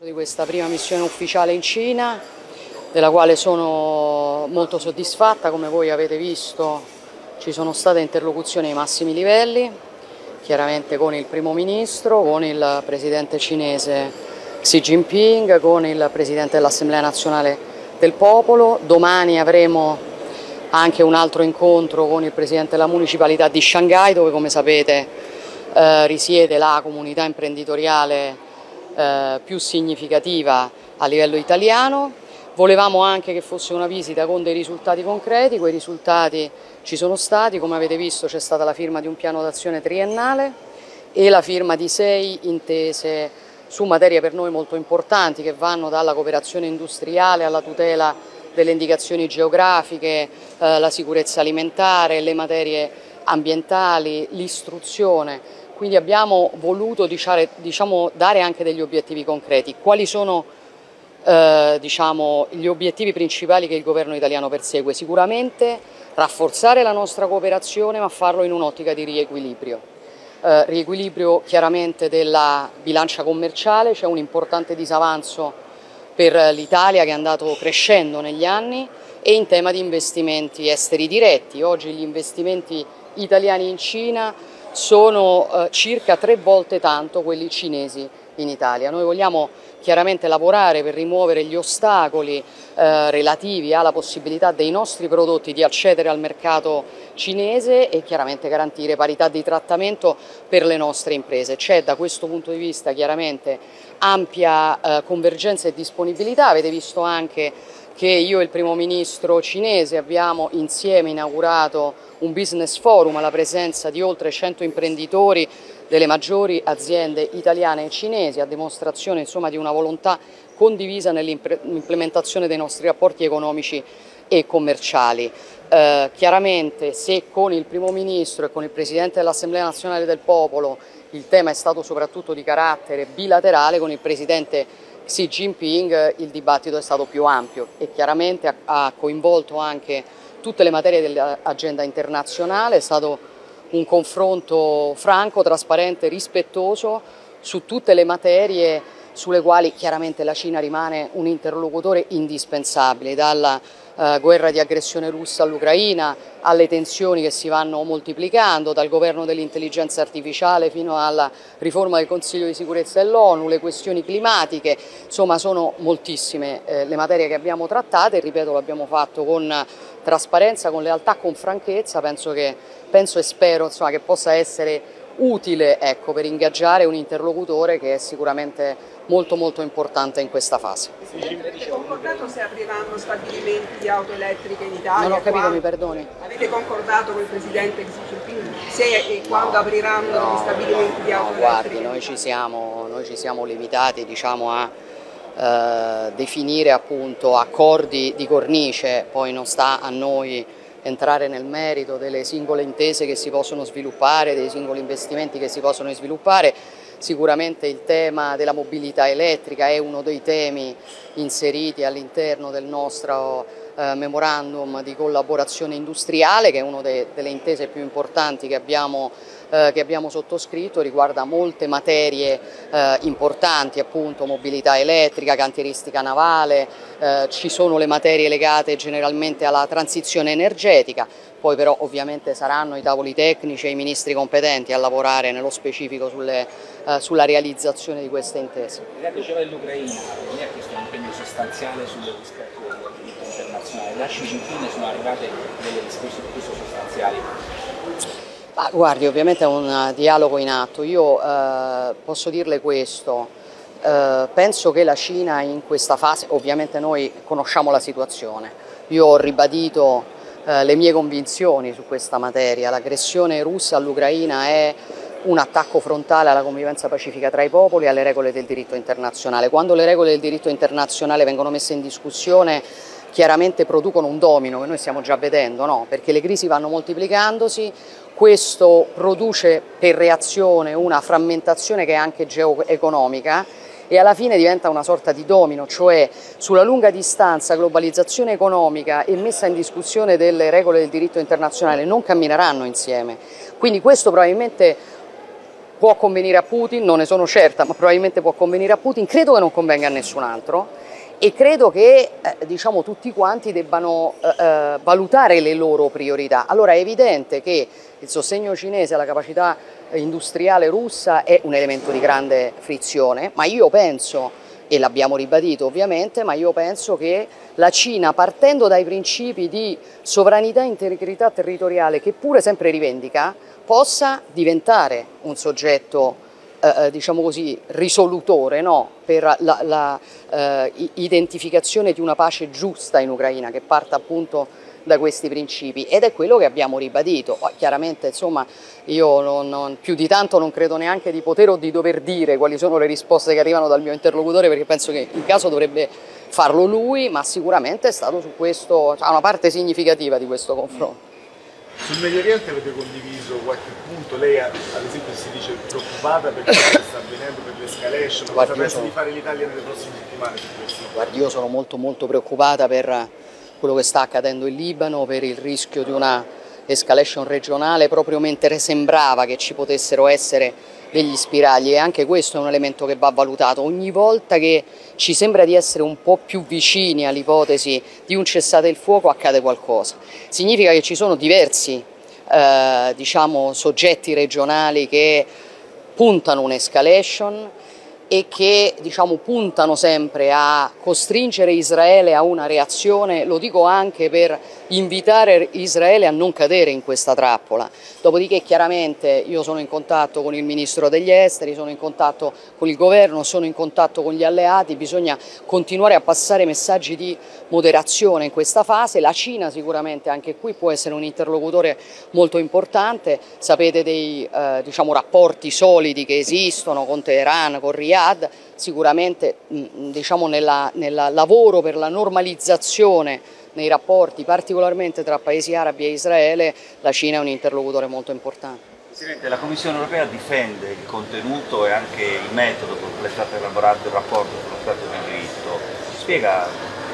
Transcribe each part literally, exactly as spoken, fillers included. Di questa prima missione ufficiale in Cina, della quale sono molto soddisfatta. Come voi avete visto, ci sono state interlocuzioni ai massimi livelli, chiaramente con il primo ministro, con il presidente cinese Xi Jinping, con il presidente dell'Assemblea Nazionale del Popolo. Domani avremo anche un altro incontro con il presidente della municipalità di Shanghai, dove, come sapete, eh, risiede la comunità imprenditoriale Eh, più significativa a livello italiano. Volevamo anche che fosse una visita con dei risultati concreti. Quei risultati ci sono stati, come avete visto c'è stata la firma di un piano d'azione triennale e la firma di sei intese su materie per noi molto importanti, che vanno dalla cooperazione industriale alla tutela delle indicazioni geografiche, eh, la sicurezza alimentare, le materie ambientali, l'istruzione. Quindi abbiamo voluto diciamo, dare anche degli obiettivi concreti. Quali sono eh, diciamo, gli obiettivi principali che il governo italiano persegue? Sicuramente rafforzare la nostra cooperazione, ma farlo in un'ottica di riequilibrio. Eh, riequilibrio chiaramente della bilancia commerciale. C'è un importante disavanzo per l'Italia che è andato crescendo negli anni, e in tema di investimenti esteri diretti. Oggi gli investimenti italiani in Cina sono eh, circa tre volte tanto quelli cinesi in Italia. Noi vogliamo chiaramente lavorare per rimuovere gli ostacoli eh, relativi alla possibilità dei nostri prodotti di accedere al mercato cinese e chiaramente garantire parità di trattamento per le nostre imprese. C'è da questo punto di vista chiaramente ampia eh, convergenza e disponibilità. Avete visto anche che io e il primo ministro cinese abbiamo insieme inaugurato un business forum alla presenza di oltre cento imprenditori delle maggiori aziende italiane e cinesi, a dimostrazione insomma, di una volontà condivisa nell'implementazione dei nostri rapporti economici e commerciali. Eh, chiaramente, se con il primo ministro e con il presidente dell'Assemblea Nazionale del Popolo il tema è stato soprattutto di carattere bilaterale, con il presidente Xi Jinping il dibattito è stato più ampio e chiaramente ha coinvolto anche tutte le materie dell'agenda internazionale. È stato un confronto franco, trasparente, rispettoso su tutte le materie sulle quali chiaramente la Cina rimane un interlocutore indispensabile, dalla eh, guerra di aggressione russa all'Ucraina, alle tensioni che si vanno moltiplicando, dal governo dell'intelligenza artificiale fino alla riforma del Consiglio di sicurezza dell'ONU, le questioni climatiche. Insomma, sono moltissime eh, le materie che abbiamo trattate, e ripeto, l'abbiamo fatto con trasparenza, con lealtà, con franchezza. Penso, che, penso e spero insomma, che possa essere utile ecco, per ingaggiare un interlocutore che è sicuramente molto molto importante in questa fase. Avete concordato se apriranno stabilimenti di auto elettriche in Italia? Non ho capito, quando... mi perdoni. Avete concordato con il presidente Xi Jinping se e quando no, apriranno no, stabilimenti no, di auto no, elettriche? Guardi, noi ci siamo, noi ci siamo limitati diciamo, a eh, definire appunto, accordi di cornice. Poi non sta a noi entrare nel merito delle singole intese che si possono sviluppare, dei singoli investimenti che si possono sviluppare. Sicuramente il tema della mobilità elettrica è uno dei temi inseriti all'interno del nostro eh, memorandum di collaborazione industriale, che è una de- delle intese più importanti che abbiamo, eh, che abbiamo sottoscritto. Riguarda molte materie eh, importanti, appunto mobilità elettrica, cantieristica navale, eh, ci sono le materie legate generalmente alla transizione energetica. Poi però ovviamente saranno i tavoli tecnici e i ministri competenti a lavorare nello specifico sulle, eh, sulla realizzazione di queste intese. Lei diceva dell'Ucraina, lei ha chiesto un impegno sostanziale sulle rispetto del diritto internazionale. Da Xi Jinping sono arrivate delle risposte più sostanziali? Ma guardi, ovviamente è un dialogo in atto. Io eh, posso dirle questo, eh, penso che la Cina in questa fase, ovviamente noi conosciamo la situazione, io ho ribadito le mie convinzioni su questa materia. L'aggressione russa all'Ucraina è un attacco frontale alla convivenza pacifica tra i popoli e alle regole del diritto internazionale. Quando le regole del diritto internazionale vengono messe in discussione, chiaramente producono un domino che noi stiamo già vedendo, no? Perché le crisi vanno moltiplicandosi, questo produce per reazione una frammentazione che è anche geoeconomica, e alla fine diventa una sorta di domino, cioè sulla lunga distanza globalizzazione economica e messa in discussione delle regole del diritto internazionale non cammineranno insieme. Quindi questo probabilmente può convenire a Putin, non ne sono certa, ma probabilmente può convenire a Putin, credo che non convenga a nessun altro e credo che eh, diciamo, tutti quanti debbano eh, valutare le loro priorità. Allora è evidente che il sostegno cinese alla capacità industriale russa è un elemento di grande frizione, ma io penso, e l'abbiamo ribadito ovviamente, ma io penso che la Cina, partendo dai principi di sovranità e integrità territoriale che pure sempre rivendica, possa diventare un soggetto eh, diciamo così, risolutore, no? Per la, la eh, identificazione di una pace giusta in Ucraina che parta appunto da questi principi, ed è quello che abbiamo ribadito. Poi, chiaramente, insomma, io non, non, più di tanto non credo neanche di poter o di dover dire quali sono le risposte che arrivano dal mio interlocutore, perché penso che in caso dovrebbe farlo lui, ma sicuramente è stato su questo, cioè, una parte significativa di questo confronto. Sul Medio Oriente avete condiviso qualche punto? Lei ad esempio si dice preoccupata per quello che sta avvenendo, per l'escalation, cosa pensa di fare l'Italia nelle prossime settimane su questo? Guardi, io sono molto molto preoccupata per quello che sta accadendo in Libano, per il rischio di una escalation regionale, proprio mentre sembrava che ci potessero essere degli spiragli, e anche questo è un elemento che va valutato. Ogni volta che ci sembra di essere un po' più vicini all'ipotesi di un cessate il fuoco accade qualcosa. Significa che ci sono diversi eh, diciamo, soggetti regionali che puntano un'escalation e che diciamo, puntano sempre a costringere Israele a una reazione, lo dico anche per invitare Israele a non cadere in questa trappola. Dopodiché chiaramente io sono in contatto con il Ministro degli Esteri, sono in contatto con il Governo, sono in contatto con gli alleati, bisogna continuare a passare messaggi di moderazione in questa fase. La Cina sicuramente anche qui può essere un interlocutore molto importante, sapete dei eh, diciamo, rapporti solidi che esistono con Teheran, con Riyadh. Sicuramente diciamo, nella, nel lavoro per la normalizzazione nei rapporti, particolarmente tra paesi arabi e Israele, la Cina è un interlocutore molto importante. Presidente, la Commissione europea difende il contenuto e anche il metodo con cui è stato elaborato il rapporto sullo Stato di diritto. Spiega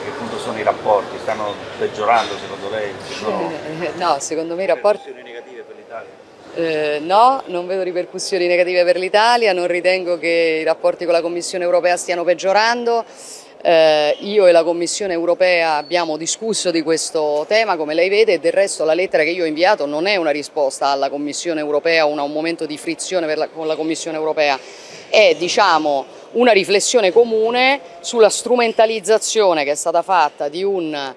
che punto sono i rapporti, stanno peggiorando secondo lei? Sono... No, secondo me i rapporti... negative per l'Italia? Eh, no, non vedo ripercussioni negative per l'Italia, non ritengo che i rapporti con la Commissione europea stiano peggiorando. Eh, io e la Commissione europea abbiamo discusso di questo tema, come lei vede, e del resto la lettera che io ho inviato non è una risposta alla Commissione europea o a un momento di frizione per la, con la Commissione europea, è diciamo, una riflessione comune sulla strumentalizzazione che è stata fatta di un...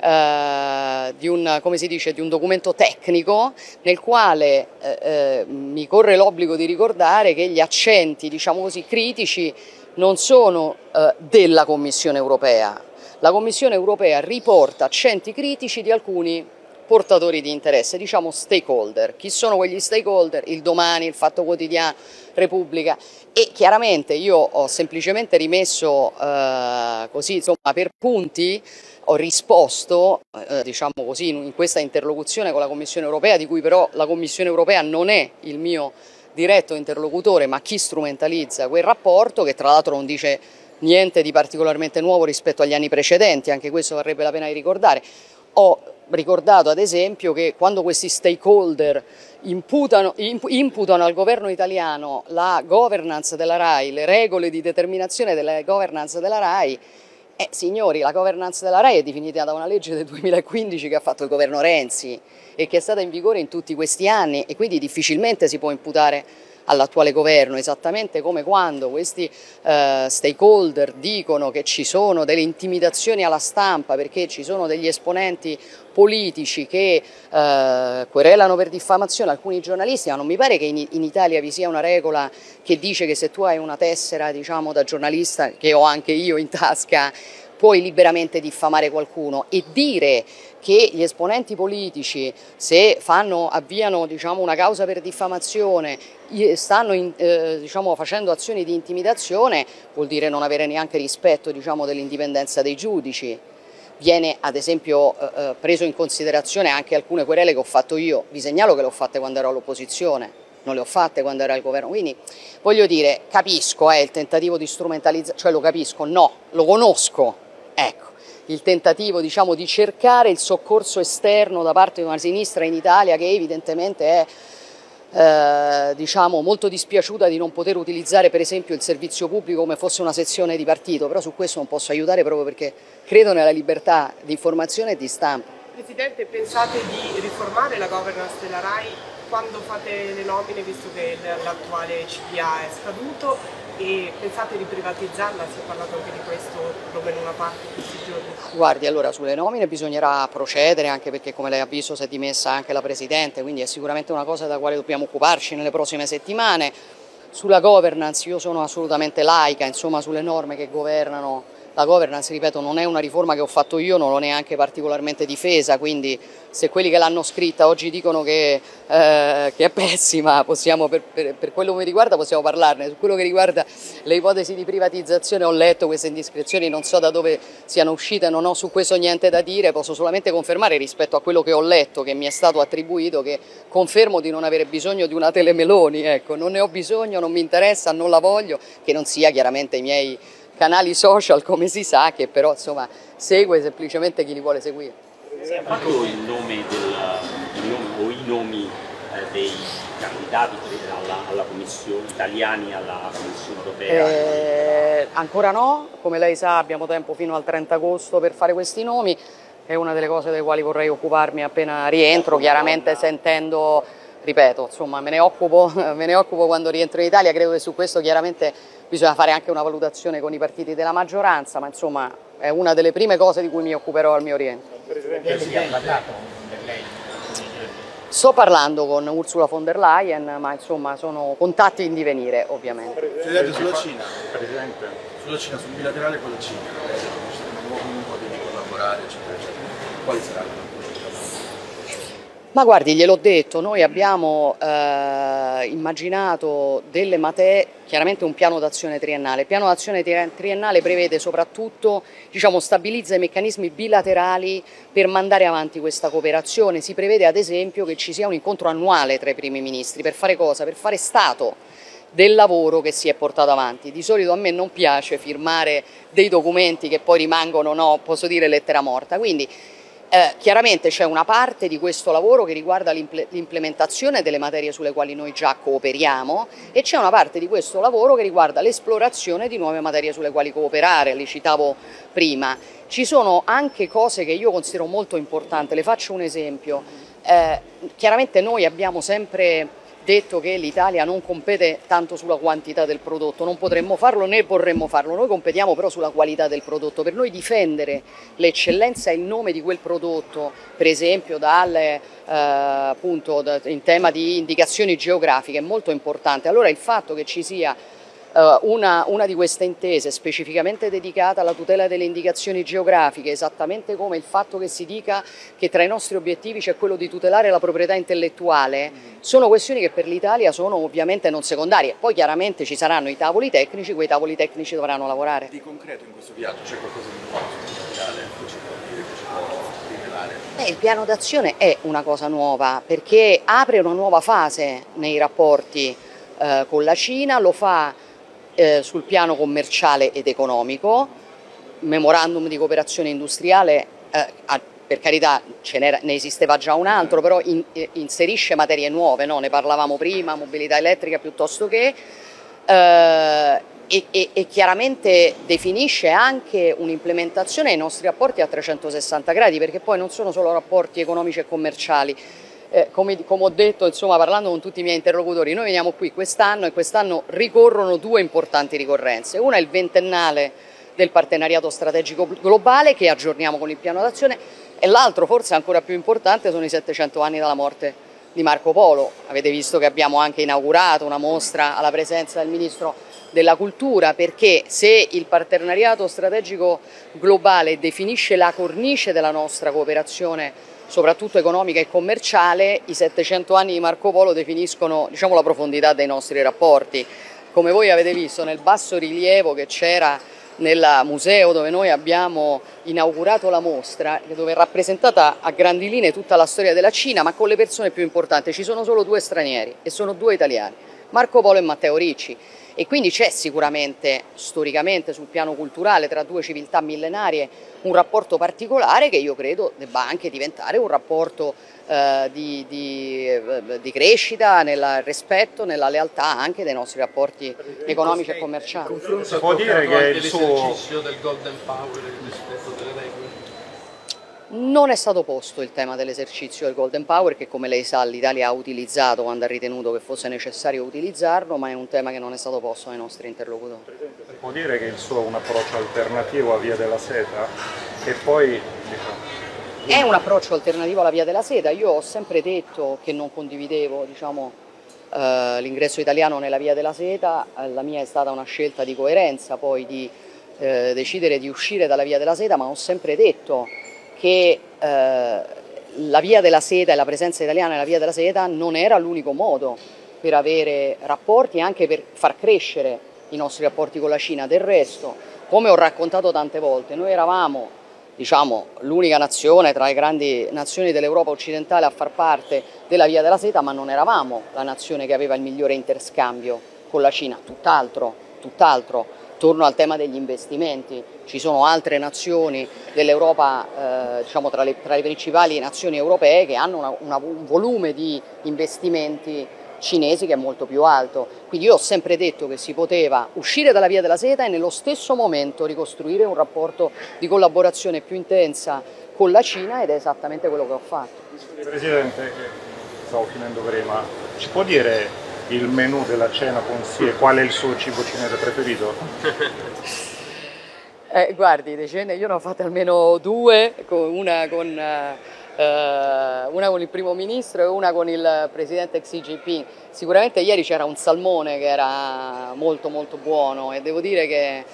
Uh, di, un, come si dice, di un documento tecnico nel quale uh, uh, mi corre l'obbligo di ricordare che gli accenti, diciamo così, critici non sono uh, della Commissione europea. La Commissione europea riporta accenti critici di alcuni portatori di interesse, diciamo stakeholder. Chi sono quegli stakeholder? Il Domani, il Fatto Quotidiano, Repubblica. E chiaramente io ho semplicemente rimesso uh, così, insomma, per punti. Ho risposto, eh, diciamo così, in questa interlocuzione con la Commissione europea, di cui però la Commissione europea non è il mio diretto interlocutore, ma chi strumentalizza quel rapporto, che tra l'altro non dice niente di particolarmente nuovo rispetto agli anni precedenti, anche questo varrebbe la pena di ricordare. Ho ricordato ad esempio che quando questi stakeholder imputano, imputano al governo italiano la governance della RAI, le regole di determinazione della governance della RAI, Eh, signori, la governance della RAI è definita da una legge del duemilaquindici che ha fatto il governo Renzi e che è stata in vigore in tutti questi anni, e quindi difficilmente si può imputare all'attuale governo, esattamente come quando questi eh, stakeholder dicono che ci sono delle intimidazioni alla stampa perché ci sono degli esponenti politici che eh, querelano per diffamazione alcuni giornalisti, ma non mi pare che in, in Italia vi sia una regola che dice che se tu hai una tessera, diciamo, da giornalista, che ho anche io in tasca, puoi liberamente diffamare qualcuno. E dire che gli esponenti politici, se fanno, avviano diciamo, una causa per diffamazione, stanno in, eh, diciamo, facendo azioni di intimidazione, vuol dire non avere neanche rispetto diciamo, dell'indipendenza dei giudici. Viene ad esempio eh, preso in considerazione anche alcune querele che ho fatto io. Vi segnalo che le ho fatte quando ero all'opposizione, non le ho fatte quando ero al governo, quindi voglio dire, capisco eh, il tentativo di strumentalizzare, cioè lo capisco, no, lo conosco. Ecco, il tentativo diciamo, di cercare il soccorso esterno da parte di una sinistra in Italia che evidentemente è eh, diciamo molto dispiaciuta di non poter utilizzare per esempio il servizio pubblico come fosse una sezione di partito, però su questo non posso aiutare proprio perché credo nella libertà di informazione e di stampa. Presidente, pensate di riformare la governance della RAI quando fate le nomine, visto che l'attuale C D A è scaduto, e pensate di privatizzarla? Si è parlato anche di questo proprio in una parte di questi giorni. Guardi, allora sulle nomine bisognerà procedere, anche perché come lei ha visto si è dimessa anche la Presidente, quindi è sicuramente una cosa da quale dobbiamo occuparci nelle prossime settimane. Sulla governance io sono assolutamente laica, insomma sulle norme che governano la governance, ripeto, non è una riforma che ho fatto io, non l'ho neanche particolarmente difesa, quindi se quelli che l'hanno scritta oggi dicono che, eh, che è pessima, possiamo, per, per, per quello che mi riguarda possiamo parlarne. Su quello che riguarda le ipotesi di privatizzazione ho letto queste indiscrezioni, non so da dove siano uscite, non ho su questo niente da dire, posso solamente confermare rispetto a quello che ho letto, che mi è stato attribuito, che confermo di non avere bisogno di una telemeloni, ecco, non ne ho bisogno, non mi interessa, non la voglio, che non sia chiaramente i miei canali social, come si sa, che però insomma segue semplicemente chi li vuole seguire. Marco, il nome della, il nome, o i nomi eh, dei candidati alla, alla commissione, italiani alla Commissione Europea? Eh, ancora no, come lei sa abbiamo tempo fino al trenta agosto per fare questi nomi, è una delle cose delle quali vorrei occuparmi appena rientro, chiaramente sentendo, ripeto, insomma me ne occupo, me ne occupo quando rientro in Italia, credo che su questo chiaramente bisogna fare anche una valutazione con i partiti della maggioranza, ma insomma è una delle prime cose di cui mi occuperò al mio rientro. Presidente, si è parlato con lei? Sto parlando con Ursula von der Leyen, ma insomma sono contatti in divenire ovviamente. Presidente, sulla Cina, Presidente, sulla Cina, sul bilaterale con la Cina, di collaborare, eccetera, eccetera. Quali saranno? Ma guardi, gliel'ho detto, noi abbiamo eh, immaginato delle materie, chiaramente un piano d'azione triennale. Il piano d'azione triennale prevede soprattutto, diciamo, stabilizza i meccanismi bilaterali per mandare avanti questa cooperazione. Si prevede ad esempio che ci sia un incontro annuale tra i primi ministri, per fare cosa? Per fare stato del lavoro che si è portato avanti. Di solito a me non piace firmare dei documenti che poi rimangono, no, posso dire, lettera morta. Quindi, Eh, chiaramente c'è una parte di questo lavoro che riguarda l'implementazione delle materie sulle quali noi già cooperiamo e c'è una parte di questo lavoro che riguarda l'esplorazione di nuove materie sulle quali cooperare, le citavo prima. Ci sono anche cose che io considero molto importanti, le faccio un esempio. Eh, chiaramente noi abbiamo sempre detto che l'Italia non compete tanto sulla quantità del prodotto, non potremmo farlo né vorremmo farlo, noi competiamo però sulla qualità del prodotto, per noi difendere l'eccellenza in nome di quel prodotto, per esempio dalle, eh, appunto, da, in tema di indicazioni geografiche, è molto importante. Allora il fatto che ci sia eh, una, una di queste intese specificamente dedicata alla tutela delle indicazioni geografiche, esattamente come il fatto che si dica che tra i nostri obiettivi c'è quello di tutelare la proprietà intellettuale, sono questioni che per l'Italia sono ovviamente non secondarie, poi chiaramente ci saranno i tavoli tecnici, quei tavoli tecnici dovranno lavorare. Di concreto in questo viaggio c'è qualcosa di nuovo che ci può dire, che ci può rivelare? Beh, il piano d'azione è una cosa nuova perché apre una nuova fase nei rapporti eh, con la Cina, lo fa eh, sul piano commerciale ed economico, memorandum di cooperazione industriale eh, a, per carità ce n'era, ne esisteva già un altro, però in, eh, inserisce materie nuove, no? Ne parlavamo prima, mobilità elettrica piuttosto che, eh, e, e, e chiaramente definisce anche un'implementazione ai nostri rapporti a trecentosessanta gradi, perché poi non sono solo rapporti economici e commerciali. Eh, come, come ho detto, insomma, parlando con tutti i miei interlocutori, noi veniamo qui quest'anno e quest'anno ricorrono due importanti ricorrenze, una è il ventennale del partenariato strategico globale che aggiorniamo con il piano d'azione, e l'altro, forse ancora più importante, sono i settecento anni dalla morte di Marco Polo. Avete visto che abbiamo anche inaugurato una mostra alla presenza del Ministro della Cultura, perché se il partenariato strategico globale definisce la cornice della nostra cooperazione, soprattutto economica e commerciale, i settecento anni di Marco Polo definiscono, diciamo, la profondità dei nostri rapporti. Come voi avete visto nel basso rilievo che c'era nel museo dove noi abbiamo inaugurato la mostra, dove è rappresentata a grandi linee tutta la storia della Cina, ma con le persone più importanti, ci sono solo due stranieri e sono due italiani, Marco Polo e Matteo Ricci, E quindi c'è sicuramente, storicamente, sul piano culturale, tra due civiltà millenarie, un rapporto particolare che io credo debba anche diventare un rapporto eh, di, di, di crescita, nel rispetto, nella lealtà anche dei nostri rapporti economici e commerciali. Si può dire che è il suo del Golden Power e il rispetto delle regole? Non è stato posto il tema dell'esercizio del Golden Power, che come lei sa l'Italia ha utilizzato quando ha ritenuto che fosse necessario utilizzarlo, ma è un tema che non è stato posto ai nostri interlocutori. Presidente, si può dire che il suo è un approccio alternativo a Via della Seta? E poi, diciamo, è un approccio alternativo alla Via della Seta. Io ho sempre detto che non condividevo, diciamo, eh, l'ingresso italiano nella Via della Seta. La mia è stata una scelta di coerenza, poi di eh, decidere di uscire dalla Via della Seta, ma ho sempre detto che eh, la Via della Seta e la presenza italiana nella Via della Seta non era l'unico modo per avere rapporti e anche per far crescere i nostri rapporti con la Cina. Del resto, come ho raccontato tante volte, noi eravamo, diciamo, l'unica nazione tra le grandi nazioni dell'Europa occidentale a far parte della Via della Seta, ma non eravamo la nazione che aveva il migliore interscambio con la Cina, tutt'altro, tutt'altro. Torno al tema degli investimenti, ci sono altre nazioni dell'Europa, eh, diciamo tra le, tra le principali nazioni europee, che hanno una, una, un volume di investimenti cinesi che è molto più alto. Quindi io ho sempre detto che si poteva uscire dalla Via della Seta e nello stesso momento ricostruire un rapporto di collaborazione più intensa con la Cina, ed è esattamente quello che ho fatto. Presidente, stavo finendo prima, ci può dire il menù della cena con Xi e qual è il suo cibo cinese preferito? Eh, guardi, le cene io ne ho fatte almeno due, una con, eh, una con il primo ministro e una con il presidente Xi Jinping. Sicuramente ieri c'era un salmone che era molto molto buono, e devo dire che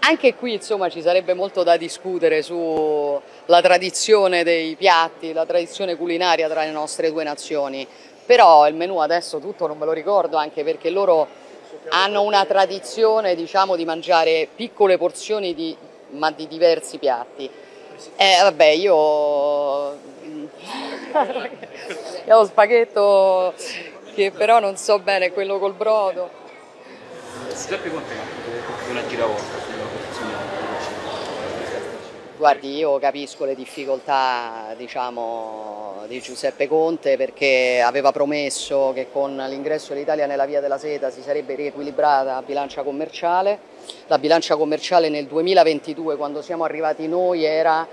anche qui, insomma, ci sarebbe molto da discutere sulla tradizione dei piatti, la tradizione culinaria tra le nostre due nazioni. Però il menù adesso tutto non me lo ricordo, anche perché loro hanno una tradizione, diciamo, di mangiare piccole porzioni di, ma di diversi piatti. Eh, vabbè, io... io ho lo spaghetto che però non so bene, quello col brodo. Giuseppe Conte è una giravolta. Guardi, io capisco le difficoltà, diciamo, di Giuseppe Conte, perché aveva promesso che con l'ingresso dell'Italia nella Via della Seta si sarebbe riequilibrata la bilancia commerciale. La bilancia commerciale nel duemilaventidue, quando siamo arrivati noi, era,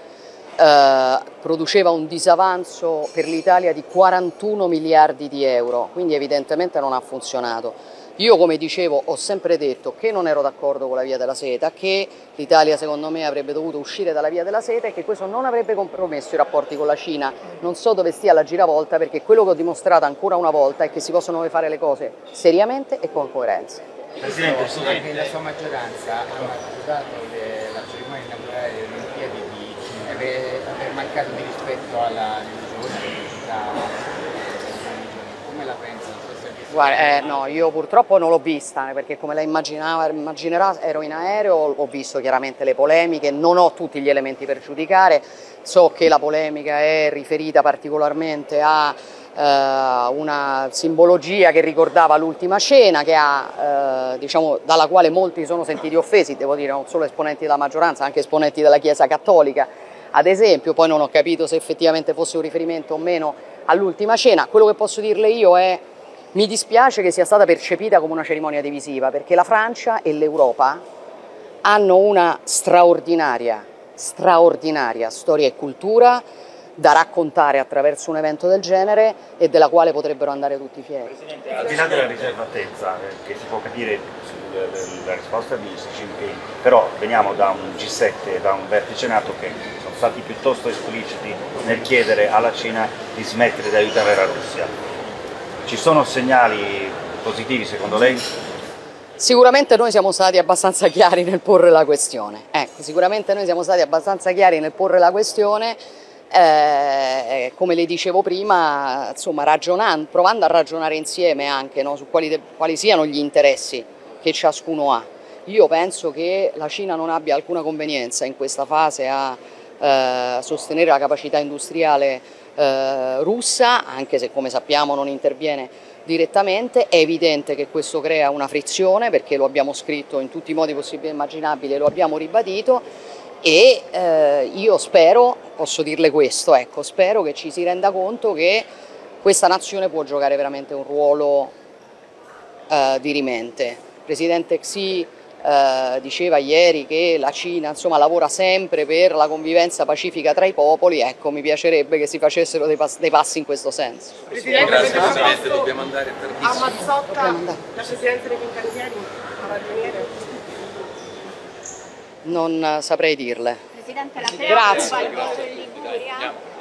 eh, produceva un disavanzo per l'Italia di quarantuno miliardi di euro, quindi evidentemente non ha funzionato. Io, come dicevo, ho sempre detto che non ero d'accordo con la Via della Seta, che l'Italia secondo me avrebbe dovuto uscire dalla Via della Seta e che questo non avrebbe compromesso i rapporti con la Cina. Non so dove stia la giravolta, perché quello che ho dimostrato ancora una volta è che si possono fare le cose seriamente e con coerenza. Presidente, che la sua maggioranza ha accusato la cerimonia inaugurale delle Olimpiadi di aver mancato di rispetto alla religione, come la pensa? Guarda, eh, no, io purtroppo non l'ho vista, perché come lei immaginava, immaginerà, ero in aereo, ho visto chiaramente le polemiche, non ho tutti gli elementi per giudicare, so che la polemica è riferita particolarmente a eh, una simbologia che ricordava l'ultima cena, che ha, eh, diciamo, dalla quale molti sono sentiti offesi, devo dire non solo esponenti della maggioranza, anche esponenti della Chiesa Cattolica, ad esempio. Poi non ho capito se effettivamente fosse un riferimento o meno all'ultima cena. Quello che posso dirle io è: mi dispiace che sia stata percepita come una cerimonia divisiva, perché la Francia e l'Europa hanno una straordinaria, straordinaria storia e cultura da raccontare attraverso un evento del genere, e della quale potrebbero andare tutti fieri. Presidente, al di là della riservatezza, che si può capire sulla risposta di Xi Jinping, però veniamo da un G sette, da un vertice NATO, che sono stati piuttosto espliciti nel chiedere alla Cina di smettere di aiutare la Russia. Ci sono segnali positivi secondo lei? Sicuramente noi siamo stati abbastanza chiari nel porre la questione. Ecco, sicuramente noi siamo stati abbastanza chiari nel porre la questione, eh, come le dicevo prima, insomma, ragionando, provando a ragionare insieme anche, no, su quali, quali siano gli interessi che ciascuno ha. Io penso che la Cina non abbia alcuna convenienza in questa fase a eh, sostenere la capacità industriale Eh, russa, anche se come sappiamo non interviene direttamente. È evidente che questo crea una frizione, perché lo abbiamo scritto in tutti i modi possibili e immaginabili, lo abbiamo ribadito e eh, io spero, posso dirle questo, ecco, spero che ci si renda conto che questa nazione può giocare veramente un ruolo eh, dirimente. Il presidente Xi eh, diceva ieri che la Cina, insomma, lavora sempre per la convivenza pacifica tra i popoli. Ecco, mi piacerebbe che si facessero dei, pas dei passi in questo senso. Presidente, grazie Presidente, dobbiamo andare tardissimo. A Mazzotta, andare. La Presidente dei Fincantieri, alla riunione? Non saprei dirle. Presidente, la Presidente. Grazie. Grazie.